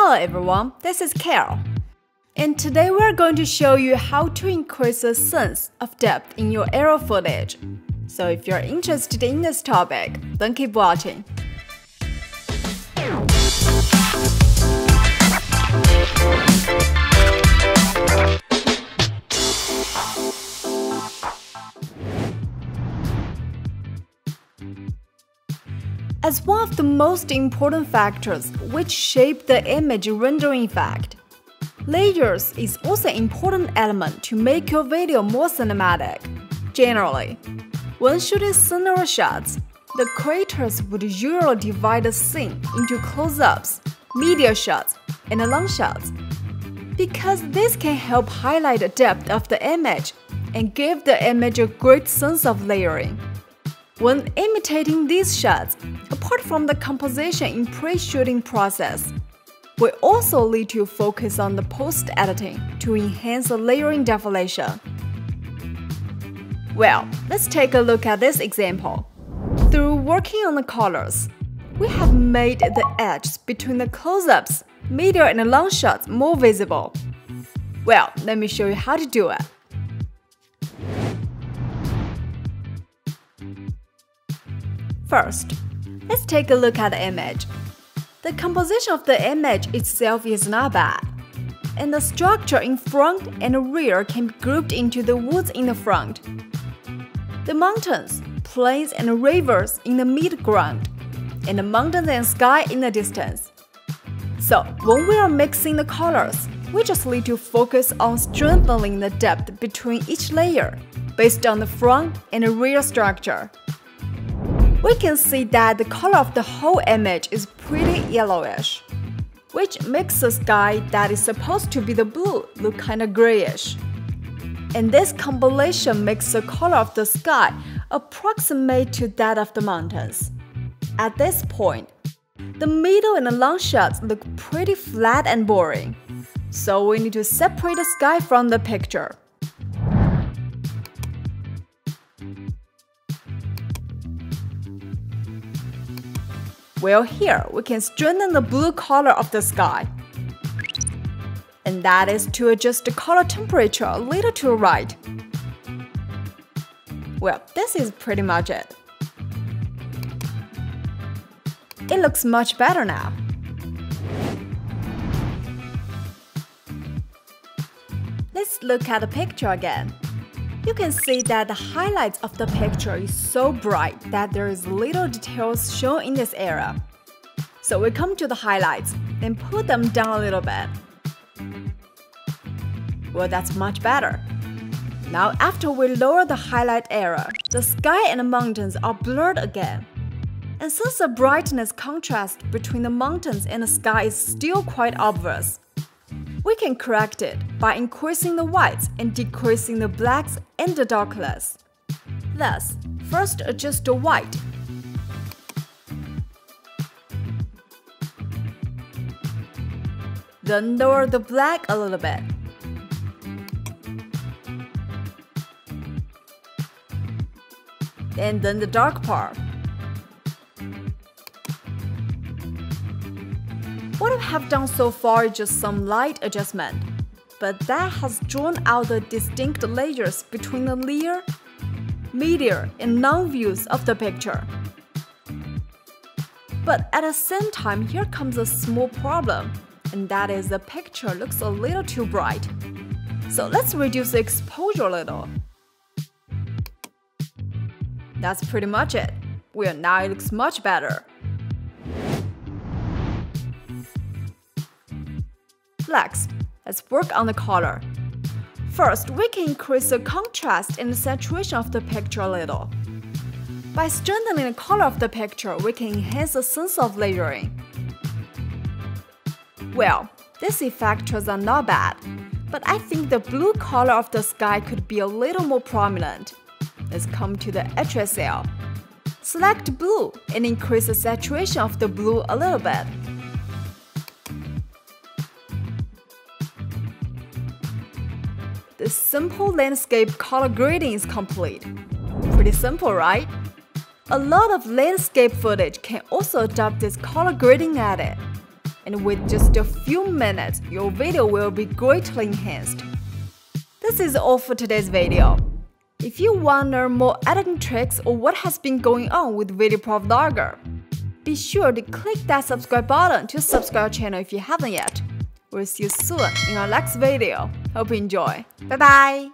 Hello everyone, this is Carol, and today we are going to show you how to increase the sense of depth in your aerial footage. So if you're interested in this topic, then keep watching. As one of the most important factors which shape the image rendering effect, layers is also an important element to make your video more cinematic. Generally, when shooting scenery shots, the creators would usually divide a scene into close-ups, medium shots, and long shots, because this can help highlight the depth of the image and give the image a great sense of layering. When imitating these shots, apart from the composition in pre-shooting process, we also need to focus on the post-editing to enhance the layering definition. Well, let's take a look at this example. Through working on the colors, we have made the edges between the close-ups, middle and long shots more visible. Well, let me show you how to do it. First, let's take a look at the image. The composition of the image itself is not bad, and the structure in front and rear can be grouped into the woods in the front, the mountains, plains and rivers in the midground, and the mountains and sky in the distance. So, when we are mixing the colors, we just need to focus on strengthening the depth between each layer based on the front and rear structure. We can see that the color of the whole image is pretty yellowish, which makes the sky that is supposed to be the blue look kinda grayish. And this combination makes the color of the sky approximate to that of the mountains. At this point, the middle and the long shots look pretty flat and boring, so we need to separate the sky from the picture. Well, here we can strengthen the blue color of the sky, and that is to adjust the color temperature a little to the right. Well, this is pretty much it. It looks much better now. Let's look at the picture again. You can see that the highlights of the picture is so bright that there is little details shown in this area. So we come to the highlights and put them down a little bit. Well, that's much better. Now after we lower the highlight area, the sky and the mountains are blurred again. And since the brightness contrast between the mountains and the sky is still quite obvious, we can correct it by increasing the whites and decreasing the blacks and the darkness. Thus, first adjust the white, then lower the black a little bit, and then the dark part. What I have done so far is just some light adjustment, but that has drawn out the distinct layers between the near, middle, and long views of the picture. But at the same time, here comes a small problem, and that is the picture looks a little too bright. So let's reduce the exposure a little. That's pretty much it. Well, now it looks much better. Next, let's work on the color. First, we can increase the contrast and the saturation of the picture a little. By strengthening the color of the picture, we can enhance the sense of layering. Well, these effects are not bad, but I think the blue color of the sky could be a little more prominent. Let's come to the HSL. Select blue and increase the saturation of the blue a little bit. The simple landscape color grading is complete. Pretty simple, right? A lot of landscape footage can also adopt this color grading edit. and with just a few minutes, your video will be greatly enhanced. This is all for today's video. If you want to learn more editing tricks or what has been going on with VideoProc Vlogger, be sure to click that subscribe button to subscribe our channel if you haven't yet. We'll see you soon in our next video. Hope you enjoy. Bye bye!